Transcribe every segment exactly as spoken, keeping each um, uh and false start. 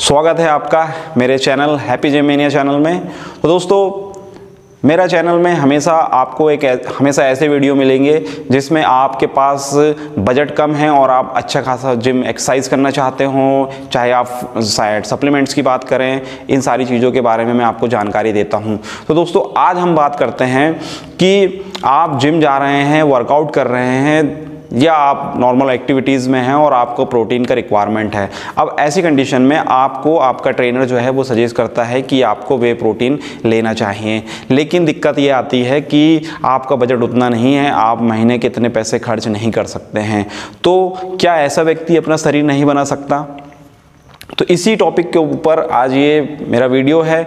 स्वागत है आपका मेरे channel happy gym mania channel में। तो दोस्तों, मेरा चैनल में हमेशा आपको एक हमेशा ऐसे वीडियो मिलेंगे जिसमें आपके पास बजट कम है और आप अच्छा खासा जिम एक्सरसाइज करना चाहते हो, चाहे आप शायद सप्लीमेंट्स की बात करें, इन सारी चीज़ों के बारे में मैं आपको जानकारी देता हूं। तो दोस्तों, आज हम बात करते हैं कि आप जिम जा रहे हैं, वर्कआउट कर रहे हैं या आप नॉर्मल एक्टिविटीज़ में हैं और आपको प्रोटीन का रिक्वायरमेंट है। अब ऐसी कंडीशन में आपको आपका ट्रेनर जो है वो सजेस्ट करता है कि आपको वे प्रोटीन लेना चाहिए, लेकिन दिक्कत ये आती है कि आपका बजट उतना नहीं है, आप महीने के इतने पैसे खर्च नहीं कर सकते हैं। तो क्या ऐसा व्यक्ति अपना शरीर नहीं बना सकता? तो इसी टॉपिक के ऊपर आज ये मेरा वीडियो है।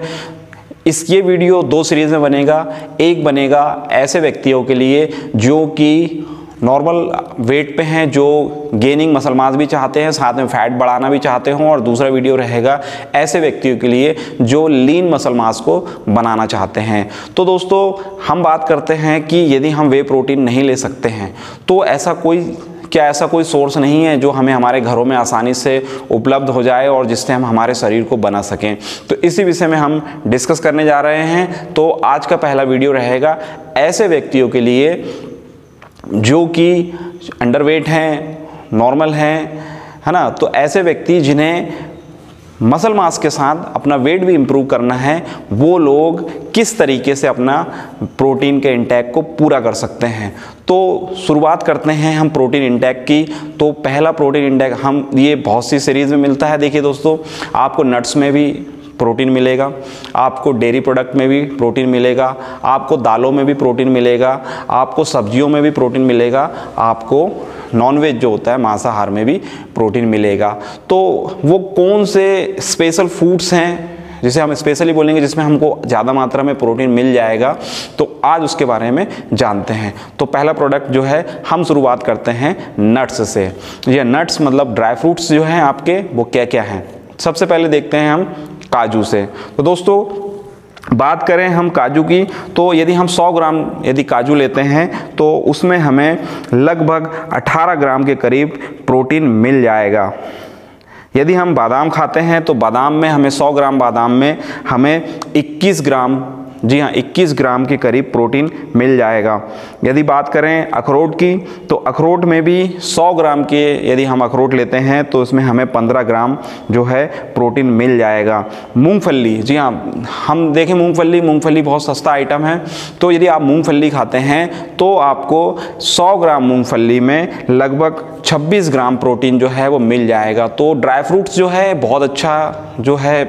इस ये वीडियो दो सीरीज़ में बनेगा। एक बनेगा ऐसे व्यक्तियों के लिए जो कि नॉर्मल वेट पे हैं, जो गेनिंग मसल मास भी चाहते हैं, साथ में फैट बढ़ाना भी चाहते हों, और दूसरा वीडियो रहेगा ऐसे व्यक्तियों के लिए जो लीन मसल मास को बनाना चाहते हैं। तो दोस्तों, हम बात करते हैं कि यदि हम वे प्रोटीन नहीं ले सकते हैं तो ऐसा कोई क्या ऐसा कोई सोर्स नहीं है जो हमें हमारे घरों में आसानी से उपलब्ध हो जाए और जिससे हम हमारे शरीर को बना सकें? तो इसी विषय में हम डिस्कस करने जा रहे हैं। तो आज का पहला वीडियो रहेगा ऐसे व्यक्तियों के लिए जो कि अंडरवेट हैं, नॉर्मल हैं, है ना। तो ऐसे व्यक्ति जिन्हें मसल मास के साथ अपना वेट भी इम्प्रूव करना है, वो लोग किस तरीके से अपना प्रोटीन के इंटेक को पूरा कर सकते हैं। तो शुरुआत करते हैं हम प्रोटीन इंटेक की। तो पहला प्रोटीन इंटेक हम ये बहुत सी सीरीज़ में मिलता है। देखिए दोस्तों, आपको नट्स में भी प्रोटीन मिलेगा, आपको डेयरी प्रोडक्ट में भी प्रोटीन मिलेगा, आपको दालों में भी प्रोटीन मिलेगा, आपको सब्जियों में भी प्रोटीन मिलेगा, आपको नॉनवेज जो होता है मांसाहार में भी प्रोटीन मिलेगा। तो वो कौन से स्पेशल फूड्स हैं जिसे हम स्पेशली बोलेंगे जिसमें हमको ज़्यादा मात्रा में प्रोटीन मिल जाएगा, तो आज उसके बारे में जानते हैं। तो पहला प्रोडक्ट जो है हम शुरुआत करते हैं नट्स से। ये नट्स मतलब ड्राई फ्रूट्स जो हैं आपके, वो क्या क्या हैं? सबसे पहले देखते हैं हम काजू से। तो दोस्तों, बात करें हम काजू की, तो यदि हम सौ ग्राम यदि काजू लेते हैं तो उसमें हमें लगभग अठारह ग्राम के करीब प्रोटीन मिल जाएगा। यदि हम बादाम खाते हैं तो बादाम में हमें सौ ग्राम बादाम में हमें इक्कीस ग्राम, जी हाँ, इक्कीस ग्राम के करीब प्रोटीन मिल जाएगा। यदि बात करें अखरोट की, तो अखरोट में भी सौ ग्राम के यदि हम अखरोट लेते हैं तो इसमें हमें पंद्रह ग्राम जो है प्रोटीन मिल जाएगा। मूंगफली, जी हाँ, हम देखें मूंगफली मूंगफली बहुत सस्ता आइटम है। तो यदि आप मूंगफली खाते हैं तो आपको सौ ग्राम मूंगफली में लगभग छब्बीस ग्राम प्रोटीन जो है वो मिल जाएगा। तो ड्राई फ्रूट्स जो है बहुत अच्छा जो है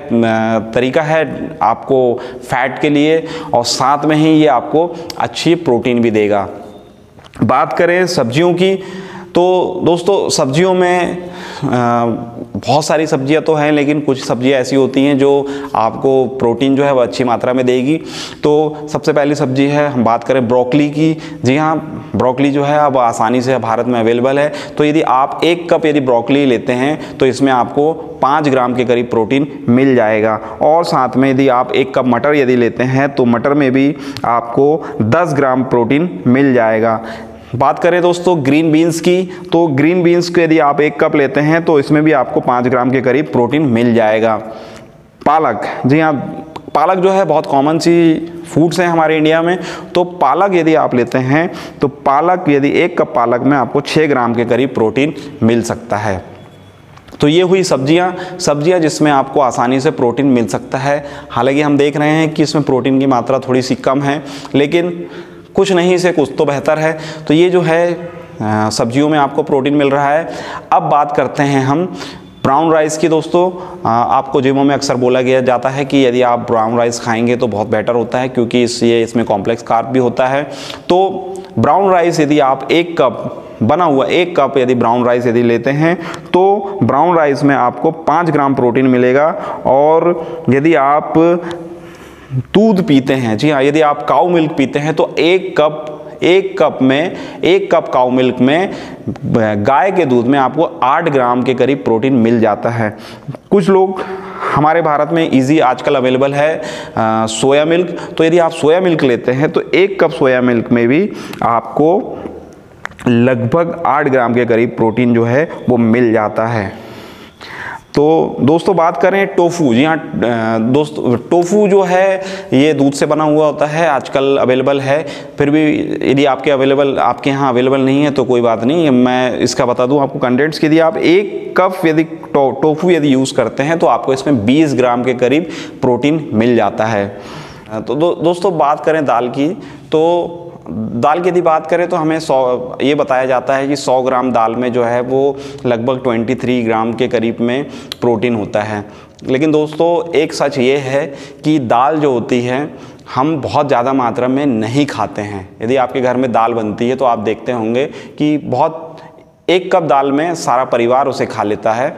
तरीका है आपको फैट के लिए, और साथ में ही ये आपको अच्छी प्रोटीन भी देगा। बात करें सब्जियों की, तो दोस्तों सब्जियों में आ, बहुत सारी सब्जियां तो हैं, लेकिन कुछ सब्जियां ऐसी होती हैं जो आपको प्रोटीन जो है वो अच्छी मात्रा में देगी। तो सबसे पहली सब्जी है, हम बात करें ब्रोकली की। जी हाँ, ब्रोकली जो है अब आसानी से भारत में अवेलेबल है। तो यदि आप एक कप यदि ब्रोकली लेते हैं तो इसमें आपको पाँच ग्राम के करीब प्रोटीन मिल जाएगा। और साथ में यदि आप एक कप मटर यदि लेते हैं तो मटर में भी आपको दस ग्राम प्रोटीन मिल जाएगा। बात करें दोस्तों ग्रीन बीन्स की, तो ग्रीन बीन्स को यदि आप एक कप लेते हैं तो इसमें भी आपको पाँच ग्राम के करीब प्रोटीन मिल जाएगा। पालक, जी हाँ, पालक जो है बहुत कॉमन सी फूड्स हैं हमारे इंडिया में। तो पालक यदि आप लेते हैं तो पालक यदि एक कप पालक में आपको छः ग्राम के करीब प्रोटीन मिल सकता है। तो ये हुई सब्जियां सब्जियां जिसमें आपको आसानी से प्रोटीन मिल सकता है। हालांकि हम देख रहे हैं कि इसमें प्रोटीन की मात्रा थोड़ी सी कम है, लेकिन कुछ नहीं से कुछ तो बेहतर है। तो ये जो है सब्जियों में आपको प्रोटीन मिल रहा है। अब बात करते हैं हम ब्राउन राइस की। दोस्तों, आपको जिमों में अक्सर बोला गया जाता है कि यदि आप ब्राउन राइस खाएंगे तो बहुत बेटर होता है, क्योंकि इस ये इसमें कॉम्प्लेक्स कार्ब भी होता है। तो ब्राउन राइस यदि आप एक कप बना हुआ एक कप यदि ब्राउन राइस यदि लेते हैं तो ब्राउन राइस में आपको पाँच ग्राम प्रोटीन मिलेगा। और यदि आप दूध पीते हैं, जी हाँ, यदि आप काऊ मिल्क पीते हैं तो एक कप एक कप में एक कप काऊ मिल्क में गाय के दूध में आपको आठ ग्राम के करीब प्रोटीन मिल जाता है। कुछ लोग हमारे भारत में इजी आजकल अवेलेबल है आ, सोया मिल्क। तो यदि आप सोया मिल्क लेते हैं तो एक कप सोया मिल्क में भी आपको लगभग आठ ग्राम के करीब प्रोटीन जो है वो मिल जाता है। तो दोस्तों बात करें टोफू। जी हाँ दोस्त, टोफू जो है ये दूध से बना हुआ होता है, आजकल अवेलेबल है। फिर भी यदि आपके अवेलेबल आपके यहाँ अवेलेबल नहीं है तो कोई बात नहीं, मैं इसका बता दूं आपको कंटेंट्स। यदि आप एक कप यदि टो, टोफू यदि यूज़ करते हैं तो आपको इसमें बीस ग्राम के करीब प्रोटीन मिल जाता है। तो दो, दोस्तों बात करें दाल की, तो दाल की यदि बात करें तो हमें सौ ये बताया जाता है कि सौ ग्राम दाल में जो है वो लगभग तेईस ग्राम के करीब में प्रोटीन होता है। लेकिन दोस्तों एक सच ये है कि दाल जो होती है हम बहुत ज़्यादा मात्रा में नहीं खाते हैं। यदि आपके घर में दाल बनती है तो आप देखते होंगे कि बहुत एक कप दाल में सारा परिवार उसे खा लेता है।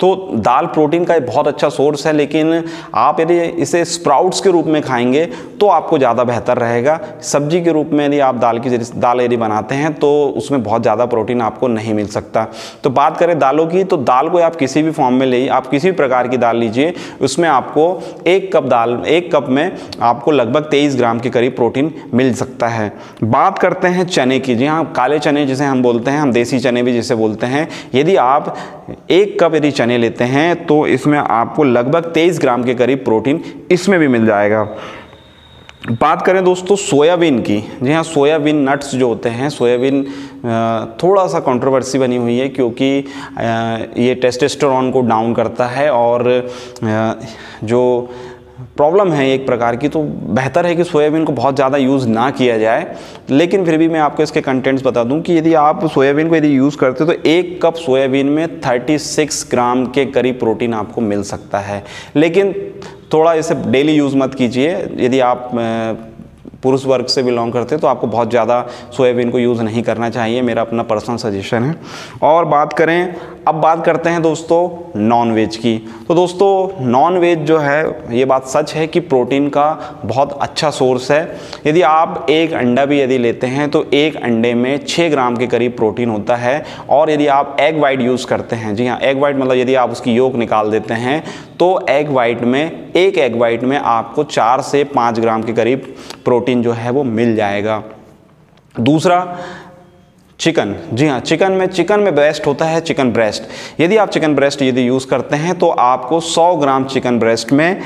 तो दाल प्रोटीन का एक बहुत अच्छा सोर्स है, लेकिन आप यदि इसे स्प्राउट्स के रूप में खाएंगे तो आपको ज़्यादा बेहतर रहेगा। सब्जी के रूप में यदि आप दाल की दाल यदि बनाते हैं तो उसमें बहुत ज़्यादा प्रोटीन आपको नहीं मिल सकता। तो बात करें दालों की, तो दाल को आप किसी भी फॉर्म में ले, आप किसी भी प्रकार की दाल लीजिए, उसमें आपको एक कप दाल एक कप में आपको लगभग तेईस ग्राम के करीब प्रोटीन मिल सकता है। बात करते हैं चने की। जी हाँ, काले चने जिसे हम बोलते हैं, हम देसी चने भी जिसे बोलते हैं, यदि आप एक कप यदि चने लेते हैं तो इसमें आपको लगभग तेईस ग्राम के करीब प्रोटीन इसमें भी मिल जाएगा। बात करें दोस्तों सोयाबीन की। जी हाँ, सोयाबीन नट्स जो होते हैं, सोयाबीन थोड़ा सा कंट्रोवर्सी बनी हुई है क्योंकि ये टेस्टोस्टेरोन को डाउन करता है और जो प्रॉब्लम है एक प्रकार की, तो बेहतर है कि सोयाबीन को बहुत ज़्यादा यूज़ ना किया जाए। लेकिन फिर भी मैं आपको इसके कंटेंट्स बता दूं कि यदि आप सोयाबीन को यदि यूज़ करते हो तो एक कप सोयाबीन में छत्तीस ग्राम के करीब प्रोटीन आपको मिल सकता है। लेकिन थोड़ा इसे डेली यूज़ मत कीजिए। यदि आप पुरुष वर्ग से बिलोंग करते हैं तो आपको बहुत ज़्यादा सोयाबीन को यूज़ नहीं करना चाहिए, मेरा अपना पर्सनल सजेशन है। और बात करें, अब बात करते हैं दोस्तों नॉनवेज की। तो दोस्तों नॉनवेज जो है ये बात सच है कि प्रोटीन का बहुत अच्छा सोर्स है। यदि आप एक अंडा भी यदि लेते हैं तो एक अंडे में छः ग्राम के करीब प्रोटीन होता है। और यदि आप एग वाइट यूज़ करते हैं, जी हाँ एग वाइट मतलब यदि आप उसकी योक निकाल देते हैं तो एग वाइट में एक एग वाइट में आपको चार से पाँच ग्राम के करीब प्रोटीन जो है वो मिल जाएगा। दूसरा चिकन। जी हाँ, चिकन में चिकन में ब्रेस्ट होता है, चिकन ब्रेस्ट। यदि आप चिकन ब्रेस्ट यदि यूज़ करते हैं तो आपको सौ ग्राम चिकन ब्रेस्ट में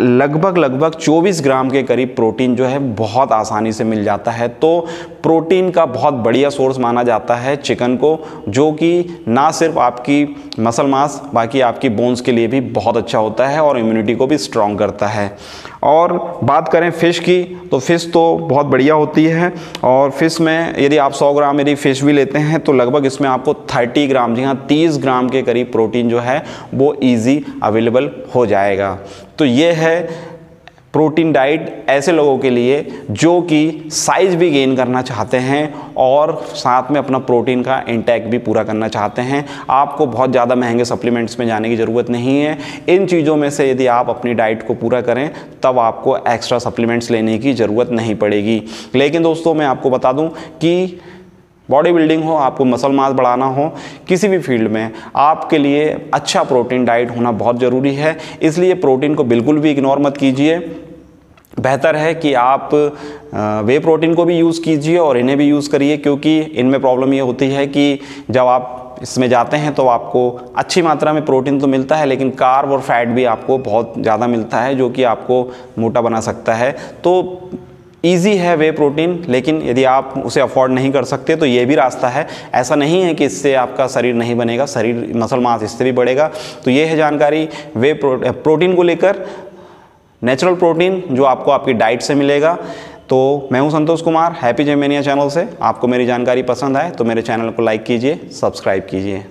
लगभग लगभग चौबीस ग्राम के करीब प्रोटीन जो है बहुत आसानी से मिल जाता है। तो प्रोटीन का बहुत बढ़िया सोर्स माना जाता है चिकन को, जो कि ना सिर्फ आपकी मसल मास बाकी आपकी बोन्स के लिए भी बहुत अच्छा होता है और इम्यूनिटी को भी स्ट्रॉन्ग करता है। और बात करें फ़िश की, तो फ़िश तो बहुत बढ़िया होती है। और फ़िश में यदि आप सौ ग्राम यदि फ़िश भी लेते हैं तो लगभग इसमें आपको तीस ग्राम जी हाँ तीस ग्राम के करीब प्रोटीन जो है वो ईजी अवेलेबल हो जाएगा। तो ये है प्रोटीन डाइट ऐसे लोगों के लिए जो कि साइज़ भी गेन करना चाहते हैं और साथ में अपना प्रोटीन का इंटेक भी पूरा करना चाहते हैं। आपको बहुत ज़्यादा महंगे सप्लीमेंट्स में जाने की ज़रूरत नहीं है। इन चीज़ों में से यदि आप अपनी डाइट को पूरा करें तब आपको एक्स्ट्रा सप्लीमेंट्स लेने की ज़रूरत नहीं पड़ेगी। लेकिन दोस्तों मैं आपको बता दूं कि बॉडी बिल्डिंग हो, आपको मसल मास बढ़ाना हो, किसी भी फील्ड में आपके लिए अच्छा प्रोटीन डाइट होना बहुत ज़रूरी है। इसलिए प्रोटीन को बिल्कुल भी इग्नोर मत कीजिए। बेहतर है कि आप वे प्रोटीन को भी यूज़ कीजिए और इन्हें भी यूज़ करिए, क्योंकि इनमें प्रॉब्लम ये होती है कि जब आप इसमें जाते हैं तो आपको अच्छी मात्रा में प्रोटीन तो मिलता है लेकिन कार्ब और फैट भी आपको बहुत ज़्यादा मिलता है जो कि आपको मोटा बना सकता है। तो ईजी है वे प्रोटीन, लेकिन यदि आप उसे अफोर्ड नहीं कर सकते तो ये भी रास्ता है। ऐसा नहीं है कि इससे आपका शरीर नहीं बनेगा, शरीर मसल मास इससे भी बढ़ेगा। तो ये है जानकारी वे प्रो, प्रोटीन को लेकर, नेचुरल प्रोटीन जो आपको आपकी डाइट से मिलेगा। तो मैं हूं Santosh Kumar, happy gym mania channel से। आपको मेरी जानकारी पसंद आए तो मेरे चैनल को लाइक कीजिए, सब्सक्राइब कीजिए।